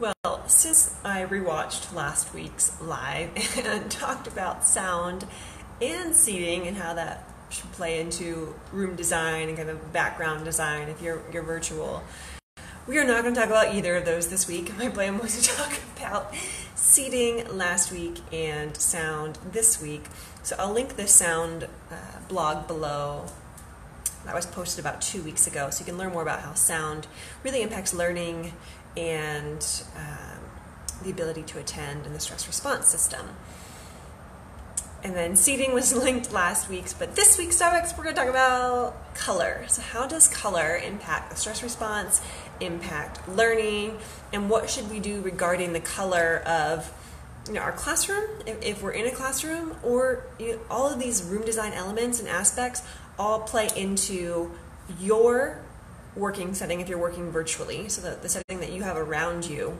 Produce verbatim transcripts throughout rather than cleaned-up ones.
Well, since I rewatched last week's live and talked about sound and seating and how that should play into room design and kind of background design if you're, you're virtual, we are not going to talk about either of those this week. My plan was to talk about seating last week and sound this week. So I'll link the sound uh, blog below. That was posted about two weeks ago, so you can learn more about how sound really impacts learning and um, the ability to attend and the stress response system. And then seating was linked last week's, but this week's topics we're going to talk about color. So how does color impact the stress response, impact learning, and what should we do regarding the color of you know, our classroom, if, if we're in a classroom, or you know, all of these room design elements and aspects all play into your working setting if you're working virtually, so the, the setting that you have around you.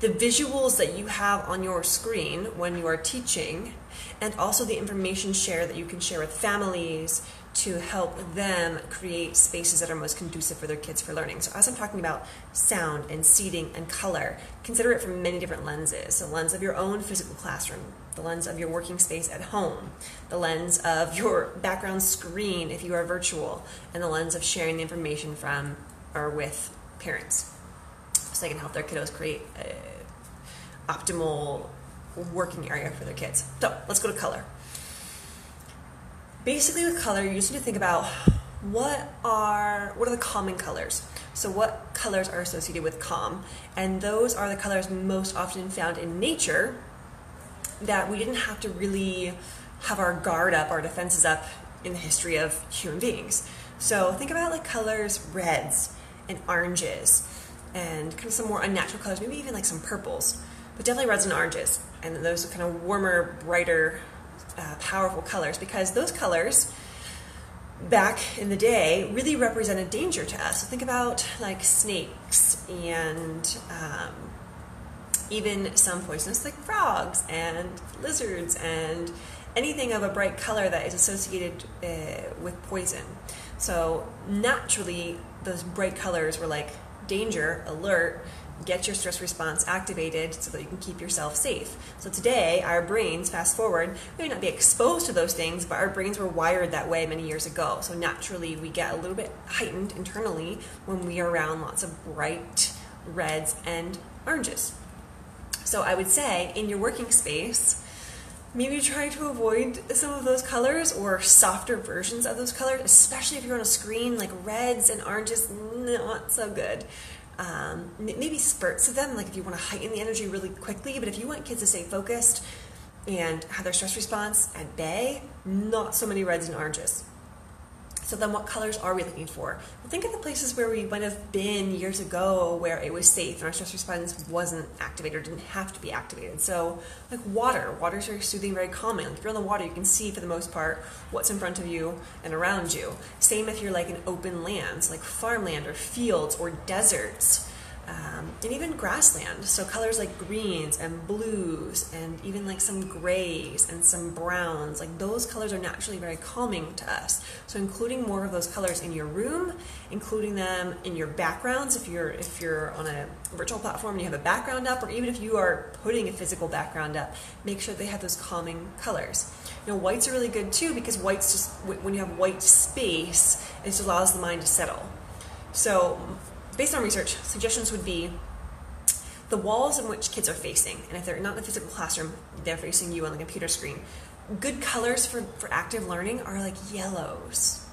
The visuals that you have on your screen when you are teaching, and also the information share that you can share with families to help them create spaces that are most conducive for their kids for learning. So as I'm talking about sound and seating and color, consider it from many different lenses. So lens of your own physical classroom, the lens of your working space at home, the lens of your background screen if you are virtual, and the lens of sharing the information from or with parents, so they can help their kiddos create a optimal working area for their kids. So let's go to color. Basically with color, you just need to think about what are what are the common colors. So what colors are associated with calm? And those are the colors most often found in nature that we didn't have to really have our guard up, our defenses up in the history of human beings. So think about like colors, reds and oranges, and kind of some more unnatural colors, maybe even like some purples, but definitely reds and oranges. And those are kind of warmer, brighter, uh, powerful colors, because those colors back in the day really represented danger to us. So think about like snakes and um, even some poisonous like frogs and lizards and anything of a bright color that is associated uh, with poison. So naturally, those bright colors were like danger, alert, get your stress response activated so that you can keep yourself safe. So today, our brains, fast forward, we may not be exposed to those things, but our brains were wired that way many years ago. So naturally, we get a little bit heightened internally when we are around lots of bright reds and oranges. So I would say in your working space, maybe try to avoid some of those colors or softer versions of those colors, especially if you're on a screen. Like reds and oranges, not so good. Um, maybe spurts of them, like if you want to heighten the energy really quickly, but if you want kids to stay focused and have their stress response at bay, not so many reds and oranges. So then what colors are we looking for? Well, think of the places where we might have been years ago where it was safe and our stress response wasn't activated or didn't have to be activated. So like water. Water is very soothing, very calming. Like if you're on the water, you can see for the most part what's in front of you and around you. Same if you're like in open lands, like farmland or fields or deserts, um, and even grassland. So colors like greens and blues and even like some grays and some browns, like those colors are naturally very calming to us. So including more of those colors in your room, including them in your backgrounds if you're if you're on a virtual platform and you have a background up, or even if you are putting a physical background up, make sure they have those calming colors. You know, whites are really good too, because whites, just when you have white space, it just allows the mind to settle. So based on research, suggestions would be the walls in which kids are facing, and if they're not in a physical classroom, they're facing you on the computer screen. Good colors for, for active learning are like yellows.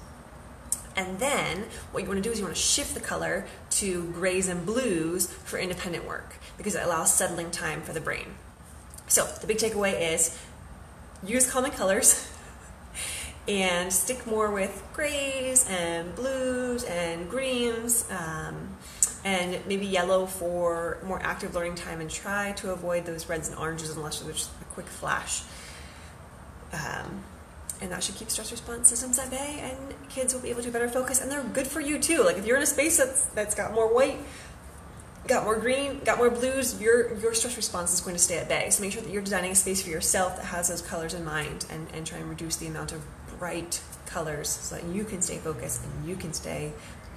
And then what you want to do is you want to shift the color to grays and blues for independent work, because it allows settling time for the brain. So the big takeaway is use common colors and stick more with grays and blues and greens, um, and maybe yellow for more active learning time, and try to avoid those reds and oranges unless there's just a quick flash. Um, and that should keep stress response systems at bay, and kids will be able to better focus, and they're good for you too. Like if you're in a space that's, that's got more white, got more green, got more blues, your your stress response is going to stay at bay. So make sure that you're designing a space for yourself that has those colors in mind, and, and try and reduce the amount of bright colors so that you can stay focused and you can stay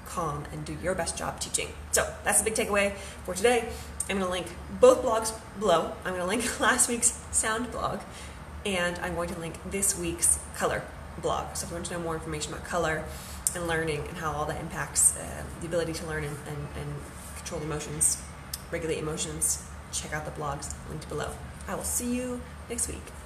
calm, and do your best job teaching. So that's the big takeaway for today. I'm going to link both blogs below. I'm going to link last week's sound blog, and I'm going to link this week's color blog. So if you want to know more information about color and learning and how all that impacts uh, the ability to learn and, and, and control emotions, regulate emotions, check out the blogs linked below. I will see you next week.